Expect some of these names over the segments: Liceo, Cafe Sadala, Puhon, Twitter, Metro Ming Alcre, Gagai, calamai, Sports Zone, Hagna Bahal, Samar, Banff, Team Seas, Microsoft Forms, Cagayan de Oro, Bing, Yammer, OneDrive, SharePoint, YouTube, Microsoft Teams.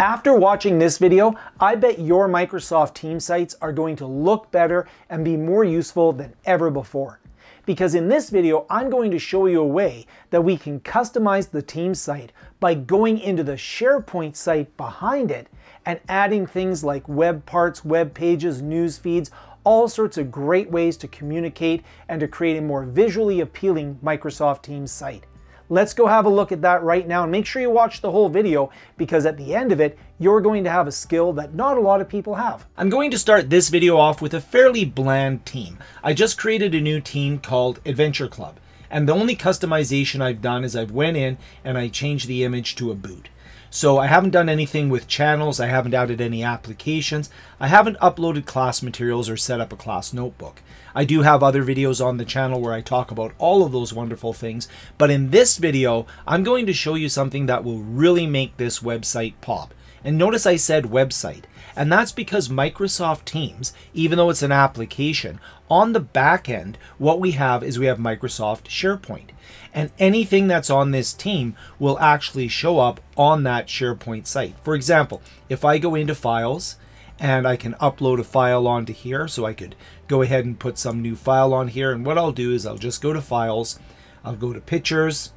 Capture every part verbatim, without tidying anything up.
After watching this video, I bet your Microsoft Teams sites are going to look better and be more useful than ever before. Because in this video, I'm going to show you a way that we can customize the Teams site by going into the SharePoint site behind it and adding things like web parts, web pages, news feeds, all sorts of great ways to communicate and to create a more visually appealing Microsoft Teams site. Let's go have a look at that right now, and make sure you watch the whole video, because at the end of it, you're going to have a skill that not a lot of people have. I'm going to start this video off with a fairly bland team. I just created a new team called Adventure Club, and the only customization I've done is I've went in and I changed the image to a boot. So I haven't done anything with channels, I haven't added any applications, I haven't uploaded class materials or set up a class notebook. I do have other videos on the channel where I talk about all of those wonderful things, but in this video, I'm going to show you something that will really make this website pop. And notice I said website, and that's because Microsoft Teams, even though it's an application, on the back end, what we have is we have Microsoft SharePoint. And anything that's on this team will actually show up on that SharePoint site. For example, if I go into files and I can upload a file onto here, so I could go ahead and put some new file on here. And what I'll do is I'll just go to files, I'll go to pictures,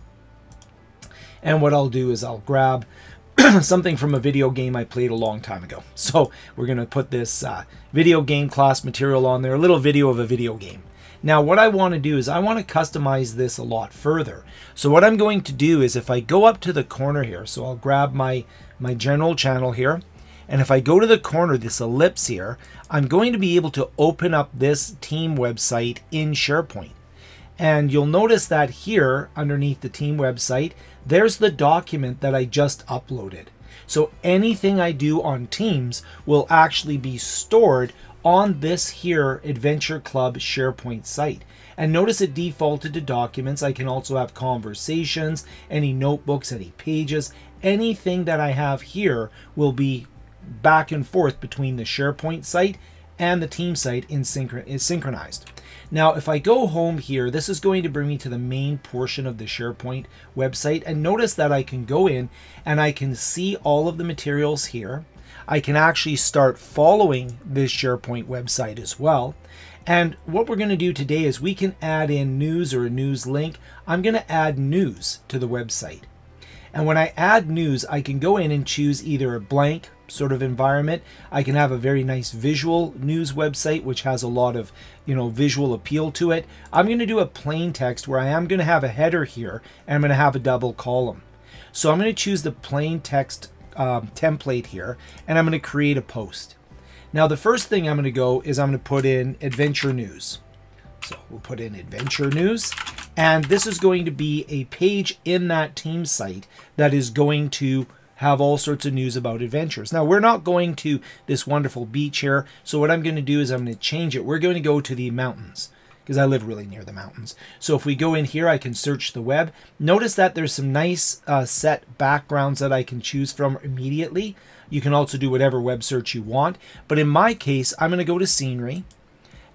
and what I'll do is I'll grab something from a video game I played a long time ago. So we're going to put this uh, video game class material on there, a little video of a video game. Now what I want to do is I want to customize this a lot further. So what I'm going to do is if I go up to the corner here, so I'll grab my, my general channel here, and if I go to the corner, this ellipse here, I'm going to be able to open up this team website in SharePoint. And you'll notice that here underneath the team website, there's the document that I just uploaded. So anything I do on Teams will actually be stored on this here Adventure Club SharePoint site. And notice it defaulted to documents. I can also have conversations, any notebooks, any pages, anything that I have here will be back and forth between the SharePoint site and the team site in synch- is synchronized. Now, if I go home here, this is going to bring me to the main portion of the SharePoint website. And notice that I can go in and I can see all of the materials here. I can actually start following this SharePoint website as well. And what we're going to do today is we can add in news or a news link. I'm going to add news to the website. And when I add news, I can go in and choose either a blank sort of environment. I can have a very nice visual news website, which has a lot of, you know, visual appeal to it. I'm going to do a plain text where I am going to have a header here, and I'm going to have a double column. So I'm going to choose the plain text Um, template here, and I'm going to create a post. Now the first thing I'm going to go is I'm going to put in adventure news. So we'll put in adventure news, and this is going to be a page in that team site that is going to have all sorts of news about adventures. Now we're not going to this wonderful beach here, so what I'm going to do is I'm going to change it. We're going to go to the mountains, because I live really near the mountains. So if we go in here, I can search the web. Notice that there's some nice uh, set backgrounds that I can choose from immediately. You can also do whatever web search you want. But in my case, I'm going to go to scenery.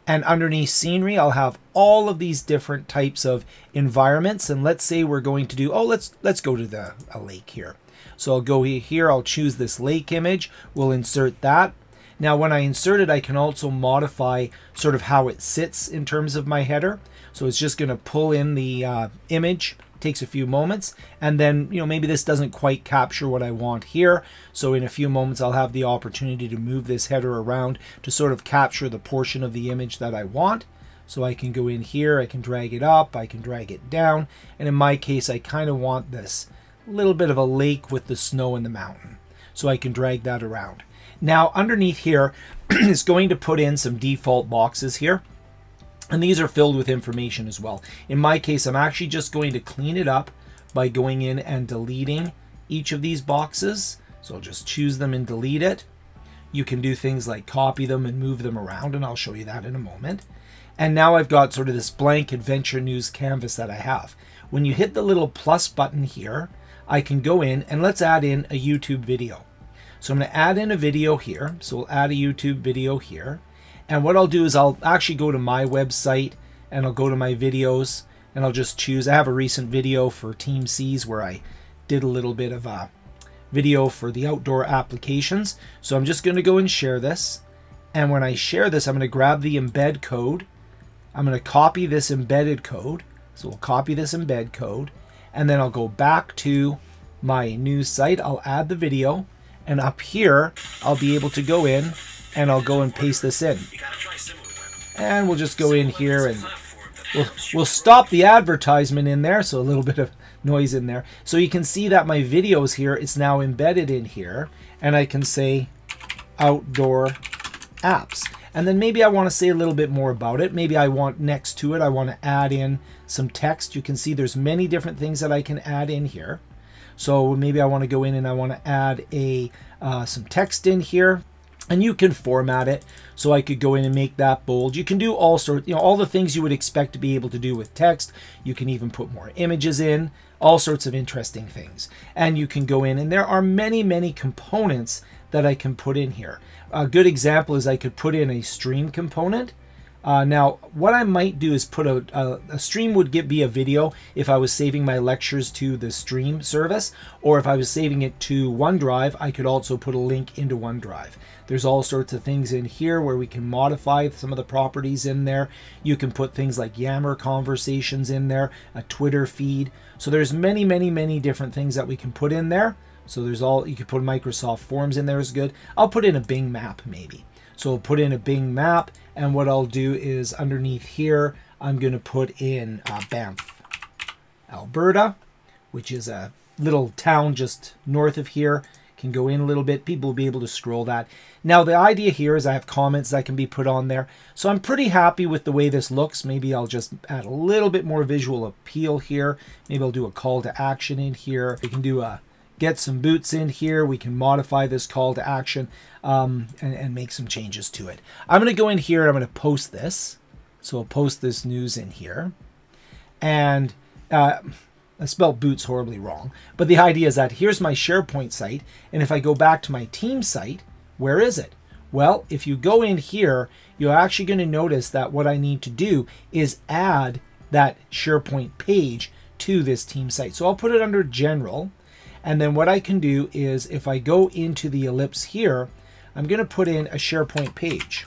And underneath scenery, I'll have all of these different types of environments. And let's say we're going to do, oh, let's let's go to the a lake here. So I'll go here, I'll choose this lake image. We'll insert that. Now when I insert it, I can also modify sort of how it sits in terms of my header. So it's just going to pull in the uh, image, takes a few moments, and then, you know, maybe this doesn't quite capture what I want here. So in a few moments, I'll have the opportunity to move this header around to sort of capture the portion of the image that I want. So I can go in here, I can drag it up, I can drag it down. And in my case, I kind of want this little bit of a lake with the snow and the mountain. So I can drag that around. Now underneath here is going to put in some default boxes here, and these are filled with information as well. In my case, I'm actually just going to clean it up by going in and deleting each of these boxes. So I'll just choose them and delete it. You can do things like copy them and move them around, and I'll show you that in a moment. And now I've got sort of this blank adventure news canvas that I have. When you hit the little plus button here, I can go in and let's add in a YouTube video. So I'm going to add in a video here. So we'll add a YouTube video here. And what I'll do is I'll actually go to my website and I'll go to my videos and I'll just choose. I have a recent video for Team Seas where I did a little bit of a video for the outdoor applications. So I'm just going to go and share this. And when I share this, I'm going to grab the embed code. I'm going to copy this embedded code. So we'll copy this embed code, and then I'll go back to my new site. I'll add the video, and up here, I'll be able to go in and I'll go and paste this in. And we'll just go in here and we'll, we'll stop the advertisement in there. So a little bit of noise in there. So you can see that my video is here. It's now embedded in here, and I can say outdoor apps. And then maybe I want to say a little bit more about it. Maybe I want next to it, I want to add in some text. You can see there's many different things that I can add in here. So maybe I want to go in and I want to add a uh, some text in here, and you can format it. So I could go in and make that bold. You can do all sorts, you know, all the things you would expect to be able to do with text. You can even put more images in, all sorts of interesting things. And you can go in, and there are many, many components that I can put in here. A good example is I could put in a stream component. Uh, now, what I might do is put a, a, a stream would give be a video if I was saving my lectures to the stream service, or if I was saving it to OneDrive, I could also put a link into OneDrive. There's all sorts of things in here where we can modify some of the properties in there. You can put things like Yammer conversations in there, a Twitter feed. So there's many, many, many different things that we can put in there. So there's all, you could put Microsoft Forms in there is good. I'll put in a Bing map maybe. So I'll put in a Bing map, and what I'll do is underneath here, I'm gonna put in uh, Banff, Alberta, which is a little town just north of here. Can go in a little bit, people will be able to scroll that. Now the idea here is I have comments that can be put on there. So I'm pretty happy with the way this looks. Maybe I'll just add a little bit more visual appeal here. Maybe I'll do a call to action in here. We can do a get some boots in here. We can modify this call to action um, and, and make some changes to it. I'm going to go in here and I'm going to post this. So I'll post this news in here. And uh, I spelled boots horribly wrong. But the idea is that here's my SharePoint site. And if I go back to my team site, where is it? Well, if you go in here, you're actually going to notice that what I need to do is add that SharePoint page to this team site. So I'll put it under general. And then what I can do is if I go into the ellipse here, I'm going to put in a SharePoint page.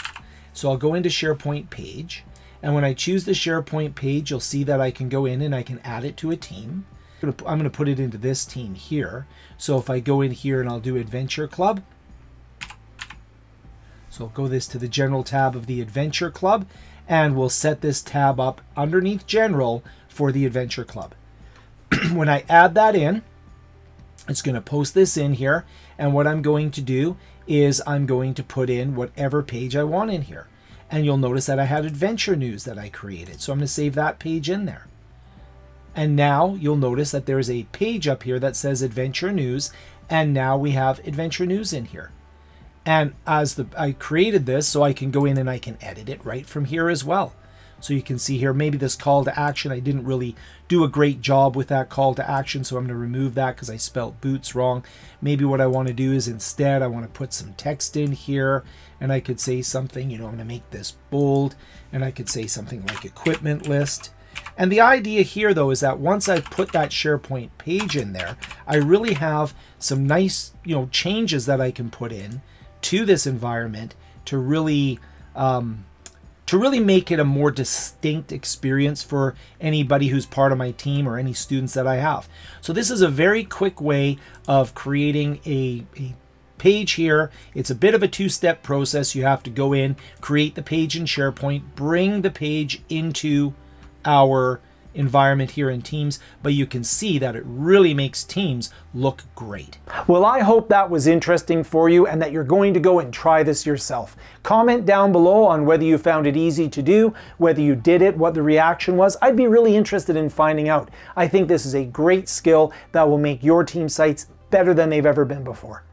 So I'll go into SharePoint page. And when I choose the SharePoint page, you'll see that I can go in and I can add it to a team. I'm going to put it into this team here. So if I go in here and I'll do Adventure Club. So I'll go this to the General tab of the Adventure Club, and we'll set this tab up underneath General for the Adventure Club. When I add that in, it's going to post this in here, and what I'm going to do is I'm going to put in whatever page I want in here. And you'll notice that I had adventure news that I created. So I'm going to save that page in there. And now you'll notice that there is a page up here that says adventure news, and now we have adventure news in here. And as the I created this, so I can go in and I can edit it right from here as well. So you can see here, maybe this call to action, I didn't really do a great job with that call to action. So I'm going to remove that because I spelt boots wrong. Maybe what I want to do is instead, I want to put some text in here, and I could say something, you know, I'm going to make this bold, and I could say something like equipment list. And the idea here though, is that once I put that SharePoint page in there, I really have some nice, you know, changes that I can put in to this environment to really, um, to really make it a more distinct experience for anybody who's part of my team or any students that I have. So this is a very quick way of creating a, a page here. It's a bit of a two-step process. You have to go in, create the page in SharePoint, bring the page into our environment here in Teams, but you can see that it really makes Teams look great. Well, I hope that was interesting for you and that you're going to go and try this yourself. Comment down below on whether you found it easy to do, whether you did it, what the reaction was. I'd be really interested in finding out. I think this is a great skill that will make your team sites better than they've ever been before.